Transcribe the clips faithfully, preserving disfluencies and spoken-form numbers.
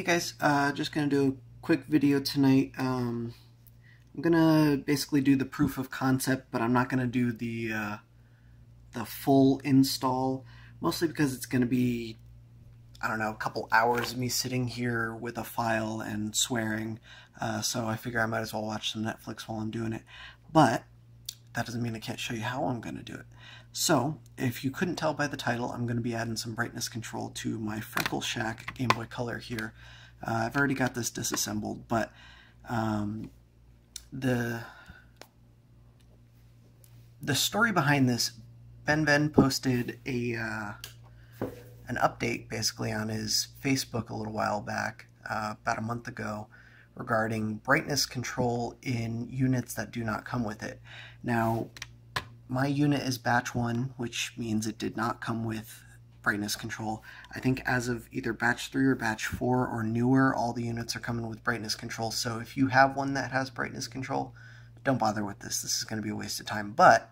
Hey guys, uh, just going to do a quick video tonight. Um, I'm going to basically do the proof of concept, but I'm not going to do the uh, the full install, mostly because it's going to be, I don't know, a couple hours of me sitting here with a file and swearing, uh, so I figure I might as well watch some Netflix while I'm doing it. But that doesn't mean I can't show you how I'm going to do it. So, if you couldn't tell by the title, I'm going to be adding some brightness control to my Freckle Shack Game Boy Color here. Uh, I've already got this disassembled, but um, the the story behind this, BennVenn posted a uh, an update basically on his Facebook a little while back, uh, about a month ago, regarding brightness control in units that do not come with it. Now, my unit is batch one, which means it did not come with brightness control. I think as of either batch three or batch four or newer, all the units are coming with brightness control. So if you have one that has brightness control, don't bother with this. This is going to be a waste of time. But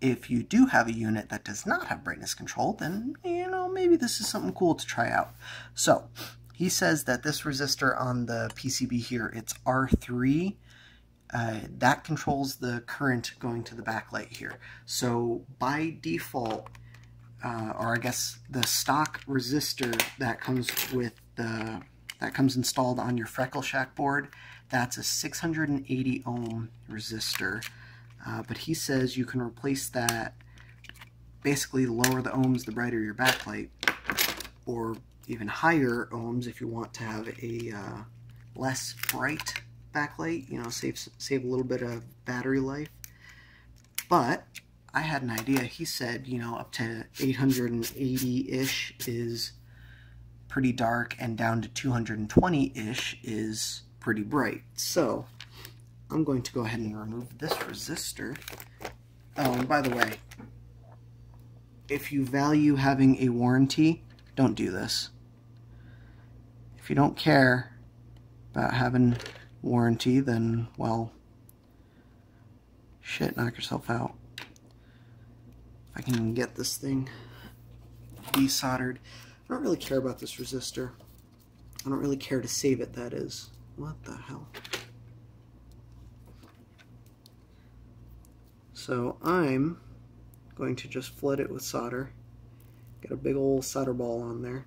if you do have a unit that does not have brightness control, then, you know, maybe this is something cool to try out. So he says that this resistor on the P C B here, it's R three. Uh, that controls the current going to the backlight here. So by default, uh, or I guess the stock resistor that comes with the that comes installed on your Freckle Shack board, that's a six hundred eighty ohm resistor. Uh, but he says you can replace that. Basically, lower the ohms, the brighter your backlight, or even higher ohms if you want to have a uh, less bright backlight, you know, save save a little bit of battery life. But I had an idea. He said, you know, up to eight hundred eighty ish is pretty dark, and down to two hundred twenty ish is pretty bright. So I'm going to go ahead and remove this resistor. Oh, and by the way, if you value having a warranty, don't do this. If you don't care about having warranty, then, well, shit, knock yourself out. If I can even get this thing desoldered. I don't really care about this resistor. I don't really care to save it, that is. What the hell? So I'm going to just flood it with solder. Get a big old solder ball on there.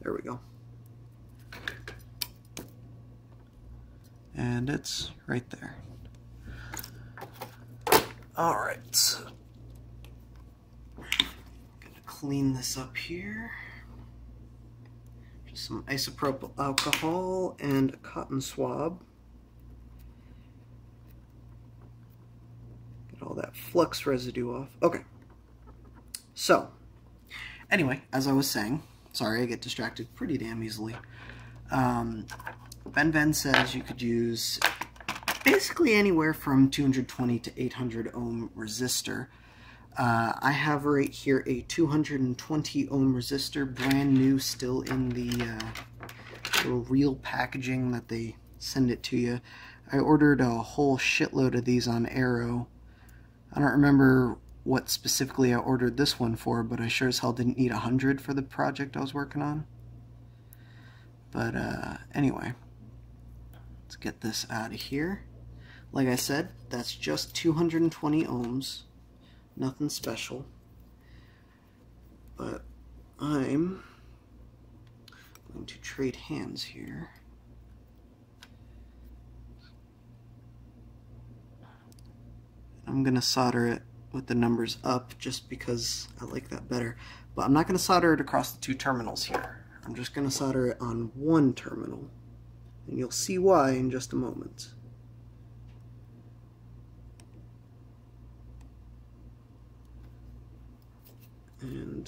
There we go. And it's right there. Alright, so I'm gonna clean this up here. Just some isopropyl alcohol and a cotton swab. Get all that flux residue off. Okay. So, anyway, as I was saying, sorry, I get distracted pretty damn easily. Um, BennVenn says you could use basically anywhere from two hundred twenty to eight hundred ohm resistor. Uh, I have right here a two hundred twenty ohm resistor, brand new, still in the uh, little reel packaging that they send it to you. I ordered a whole shitload of these on Arrow. I don't remember what specifically I ordered this one for, but I sure as hell didn't need one hundred for the project I was working on. But uh, anyway, let's get this out of here. Like I said, that's just two hundred twenty ohms, nothing special. But I'm going to trade hands here. I'm going to solder it with the numbers up just because I like that better. But I'm not going to solder it across the two terminals here. I'm just going to solder it on one terminal, and you'll see why in just a moment. And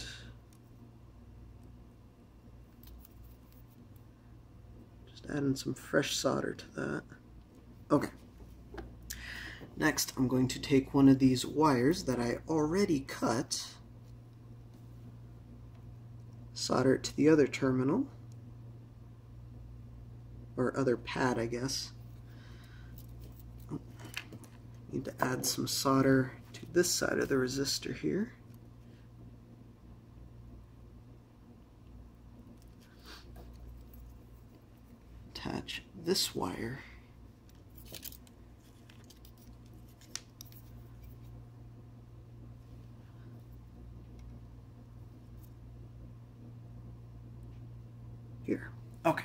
just adding some fresh solder to that. Okay. Next, I'm going to take one of these wires that I already cut, solder it to the other terminal, or other pad, I guess. Need to add some solder to this side of the resistor here. attach this wire here. Okay.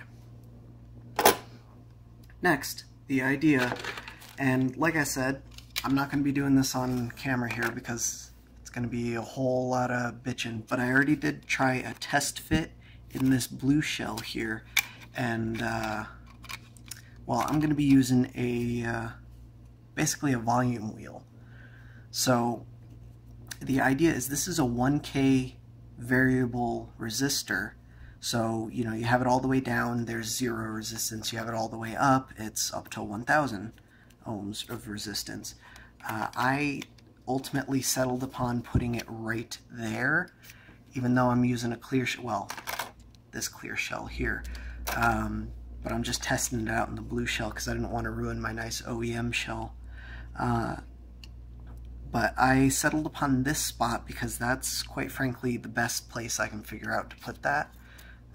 Next, the idea, and like I said, I'm not going to be doing this on camera here because it's going to be a whole lot of bitching, but I already did try a test fit in this blue shell here, and uh, well, I'm going to be using a uh, basically a volume wheel. So the idea is this is a one K variable resistor. So, you know, you have it all the way down, there's zero resistance. You have it all the way up, it's up to one thousand ohms of resistance. Uh, I ultimately settled upon putting it right there, even though I'm using a clear, sh well, this clear shell here. Um, but I'm just testing it out in the blue shell because I didn't want to ruin my nice O E M shell. Uh, But I settled upon this spot because that's, quite frankly, the best place I can figure out to put that.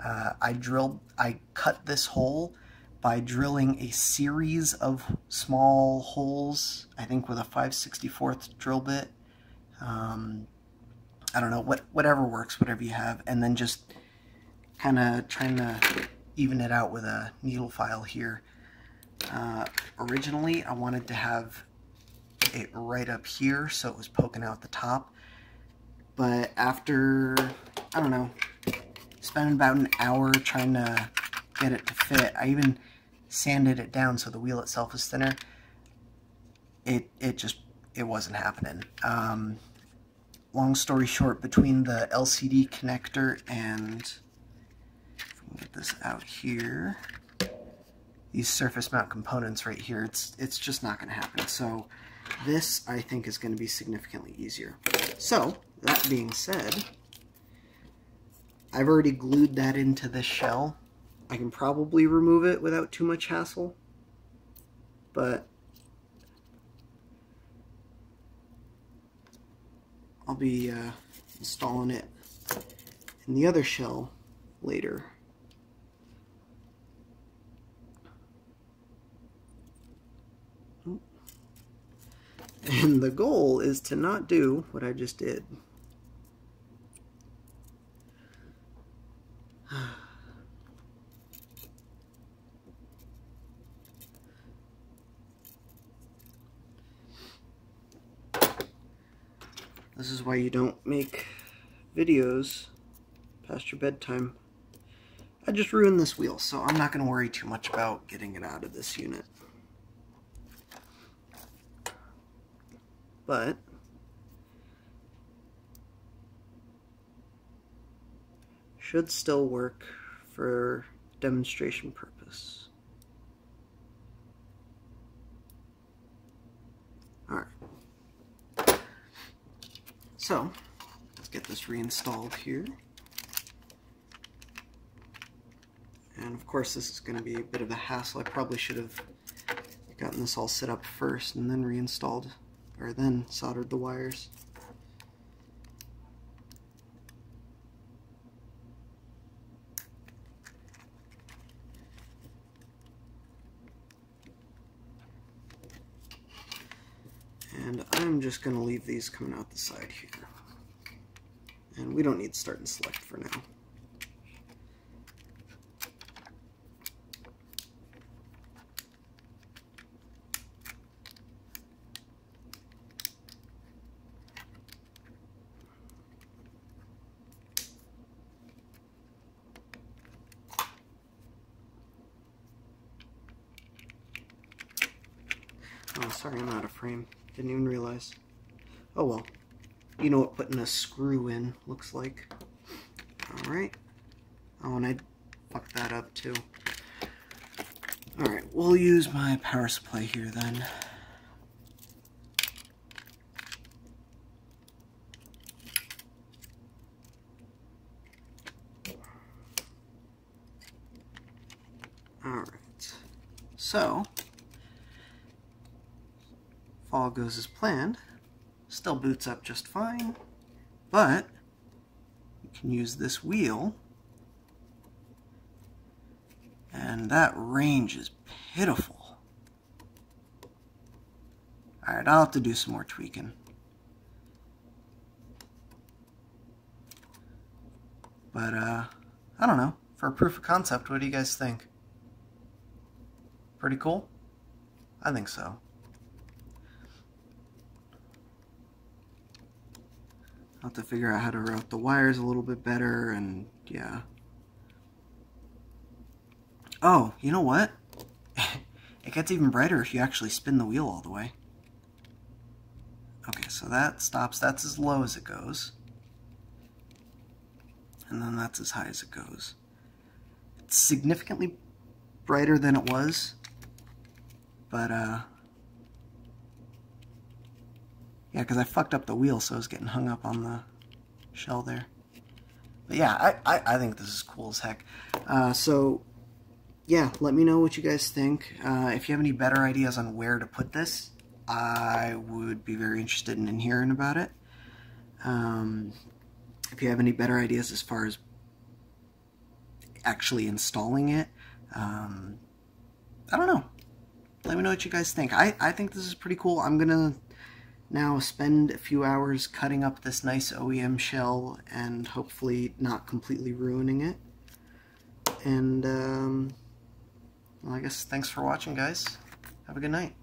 Uh, I drilled, I cut this hole by drilling a series of small holes, I think with a five sixty-fourth drill bit. Um, I don't know, what, whatever works, whatever you have, and then just kind of trying to even it out with a needle file here. Uh, originally, I wanted to have it right up here, so it was poking out the top, but after, I don't know, spending about an hour trying to get it to fit, I even sanded it down so the wheel itself is thinner, it it just, it wasn't happening. Um, long story short, between the L C D connector and, if we can get this out here, these surface mount components right here, it's, it's just not going to happen. So this, I think, is going to be significantly easier. So, that being said, I've already glued that into this shell. I can probably remove it without too much hassle, but I'll be uh, installing it in the other shell later. And the goal is to not do what I just did. This is why you don't make videos past your bedtime. I just ruined this wheel, so I'm not going to worry too much about getting it out of this unit. But should still work for demonstration purpose. All right. So let's get this reinstalled here. And of course, this is going to be a bit of a hassle. I probably should have gotten this all set up first and then reinstalled, or then soldered the wires. And I'm just going to leave these coming out the side here. And we don't need start and select for now. Oh, sorry, I'm out of frame. Didn't even realize. Oh well. You know what putting a screw in looks like. Alright. Oh, and I fucked that up too. Alright, we'll use my power supply here then. Alright. So, all goes as planned, still boots up just fine, but you can use this wheel and that range is pitiful. Alright, I'll have to do some more tweaking. But, uh, I don't know. For a proof of concept, what do you guys think? Pretty cool? I think so. I'll have to figure out how to route the wires a little bit better, and yeah. Oh, you know what? It gets even brighter if you actually spin the wheel all the way. Okay, so that stops. That's as low as it goes. And then that's as high as it goes. It's significantly brighter than it was, but uh, yeah, because I fucked up the wheel, so I was getting hung up on the shell there. But yeah, I, I, I think this is cool as heck. Uh, so yeah, let me know what you guys think. Uh, if you have any better ideas on where to put this, I would be very interested in hearing about it. Um, if you have any better ideas as far as actually installing it, um, I don't know. Let me know what you guys think. I, I think this is pretty cool. I'm going to now spend a few hours cutting up this nice O E M shell and hopefully not completely ruining it. And um, well, I guess thanks for watching, guys. Have a good night.